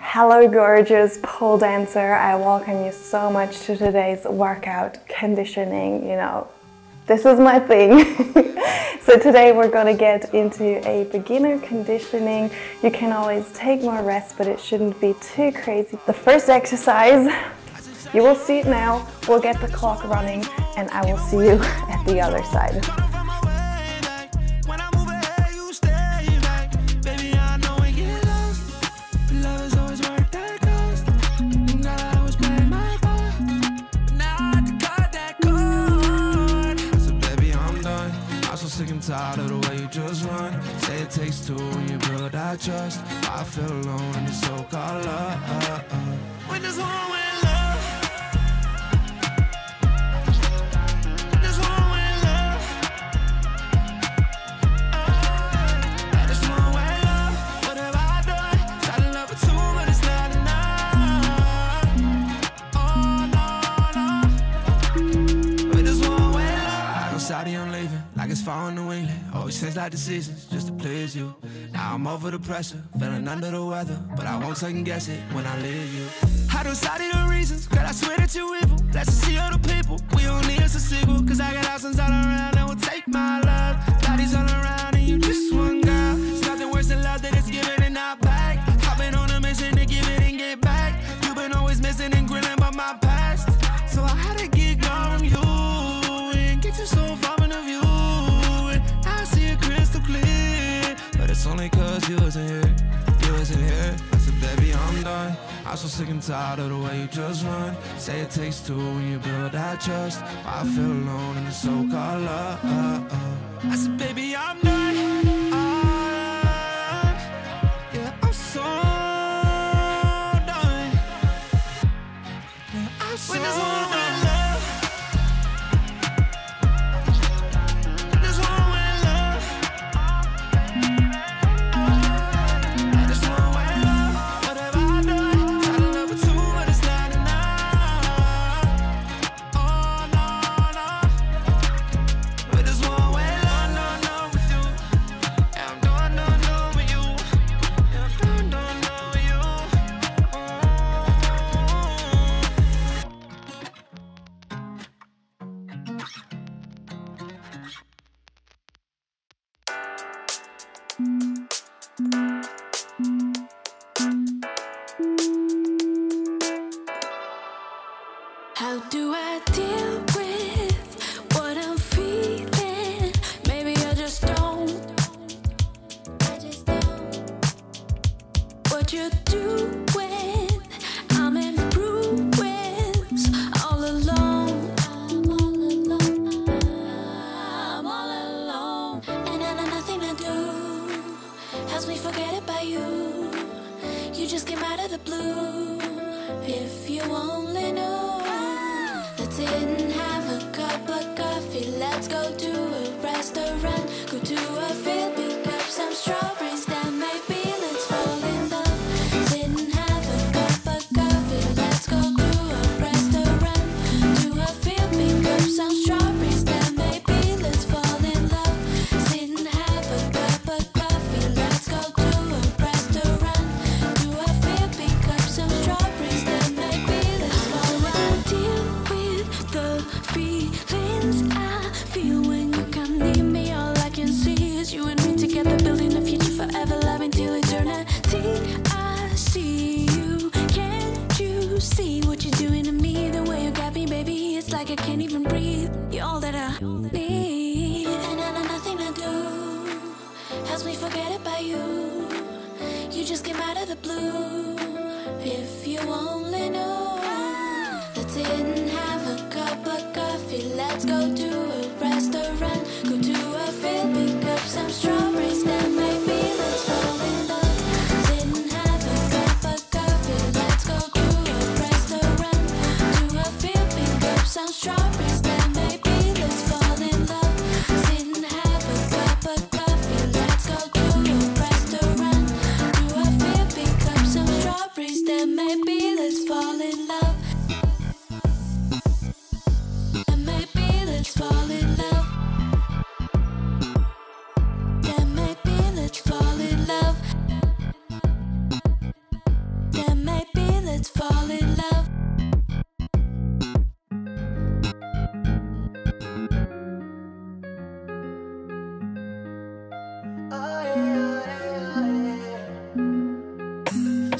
Hello gorgeous pole dancer, I welcome you so much to today's workout, conditioning, you know, this is my thing. So today we're going to get into a beginner conditioning. You can always take more rest, but it shouldn't be too crazy. The first exercise, you will see it now, we'll get the clock running and I will see you at the other side. Out of the way you just run. Say it takes two when you build that trust. I feel alone in the so-called love. When there's one way in love, there's one way in love, there's one way in love. What have I done? Tried to love for two, but it's not enough. Oh, no, no. When there's one way in love. I go Saudi, I'm leaving. Like it's fall in New England, always change like the seasons, just to please you. Now I'm over the pressure, feeling under the weather, but I won't second guess it when I leave you. I decided the reasons, girl, I swear that you evil. Let's just see other people, we don't need us a sequel. Cause I got thousands all around that will take my love. Bodies all around and you just one girl. It's nothing worse than love that is given and not back. I've been on a mission to give it and get back. You've been always missing and grilling about my past. So I had to get gone from you and get you so far from the view. Crystal clear, but it's only cause you wasn't here, you wasn't here. I said, baby, I'm done. I'm so sick and tired of the way you just run. Say it takes two when you build that trust. I feel alone in the so-called love. I said, baby, I'm done. Yeah, I'm so done. Yeah, I'm so done. How do I deal with what I'm feeling? Maybe I just don't. I just don't. What you do? Fall in love. let's fall in love.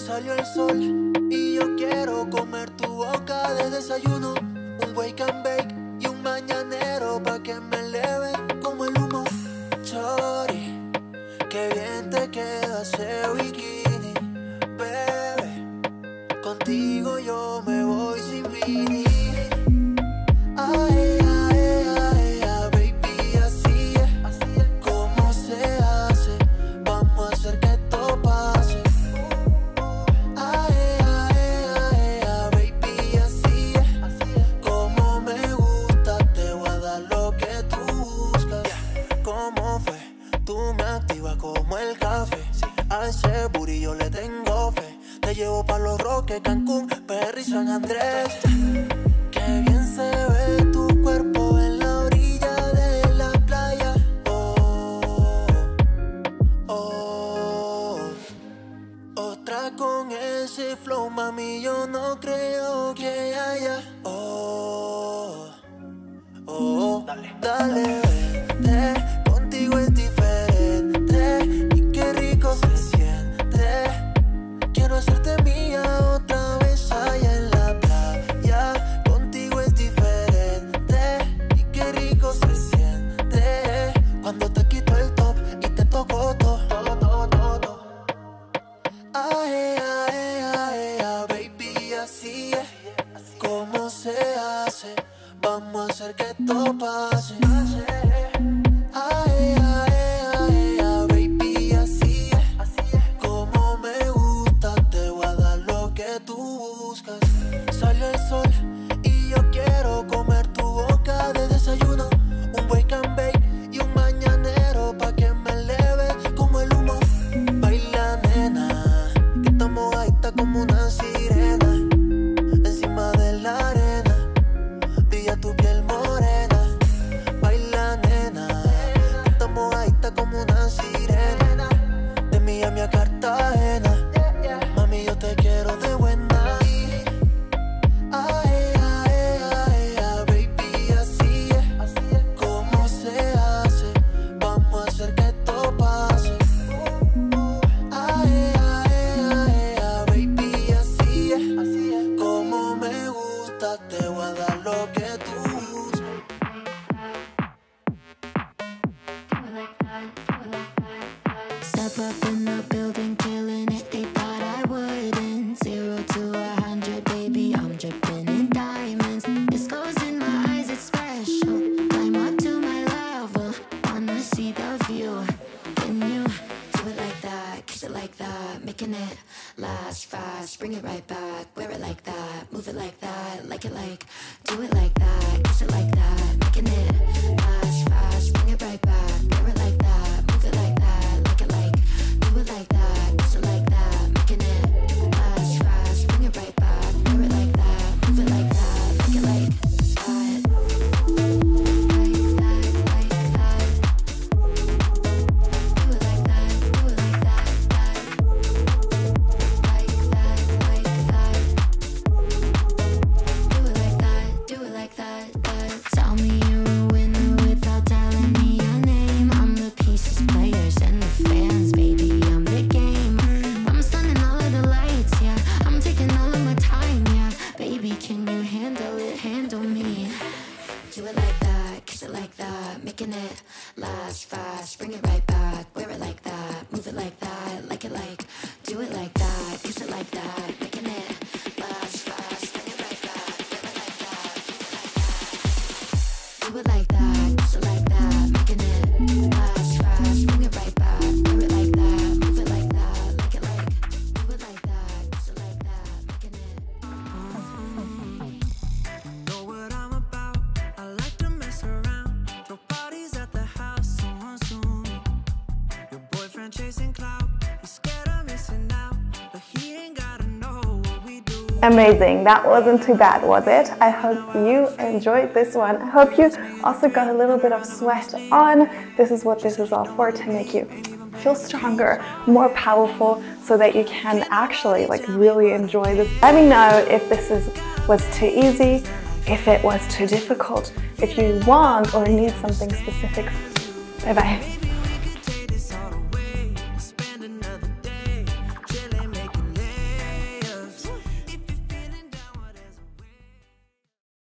Salió el sol y yo quiero comer tu boca de desayuno. Un wake and bake y un mañanero pa' que me eleve como el humo. Chori, qué bien te queda ese bikini, bebé. Contigo yo me voy sin mini. Ay, ay, ay, ay, baby, así es como se hace. Vamos a hacer que esto pase. Ay, ay, ay, ay, baby, así es como me gusta. Te voy a dar lo que tú buscas. ¿Cómo fue? Tú me activas como el café, sí. A ese booty yo le tengo fe. Te llevo pa' Los Roques, Cancún, Perry, San Andrés. Qué bien se ve tu cuerpo en la orilla de la playa. Oh, oh, otra con ese flow, mami, yo no creo que haya. Oh, oh, dale, dale, vete. Contigo es diferente y qué rico se siente. Quiero hacerte mía otra vez allá en la playa. Contigo es diferente y qué rico se siente. Cuando te quito el top y te toco todo, todo, todo, todo. Ay, ay, ay, ay, baby, así es como se hace. Vamos a hacer que esto pase. Ay, ay, ay, ay, baby, así es como me gusta. Te voy a dar lo que tú buscas. Salió el sol y yo quiero comer tu boca de desayuno. Un wake and bake y un mañanero pa' que me eleve como el humo. Baila, nena, que esta mojadita como una sirena. Encima de la arena brilla tu piel morena. Baila, nena, mojadita como una sirena. De Miami a Cartagena, mami, yo te quiero de buena. Ay, ay, ay, ay, baby, así es como se hace. Vamos a hacer que esto pase. Ay, ay, ay, ay, baby, así es como me gusta. Te voy a dar lo que tú. Step up in the building, killing it. They thought I wouldn't. 0 to 100, baby, I'm dripping in diamonds. This goes in my eyes, it's special. Climb up to my level, wanna see the view. Can you do it like that? Kiss it like that, making it last fast. Bring it right back, wear it like that, move it like that, like it like. Do it like that, kiss it like that, making it last fast. Bring it right back, wear it like that. Amazing, that wasn't too bad, was it? I hope you enjoyed this one. I hope you also got a little bit of sweat on. This is what this is all for, to make you feel stronger, more powerful, so that you can actually really enjoy this. Let me know if this was too easy, if it was too difficult, if you want or need something specific. Bye bye.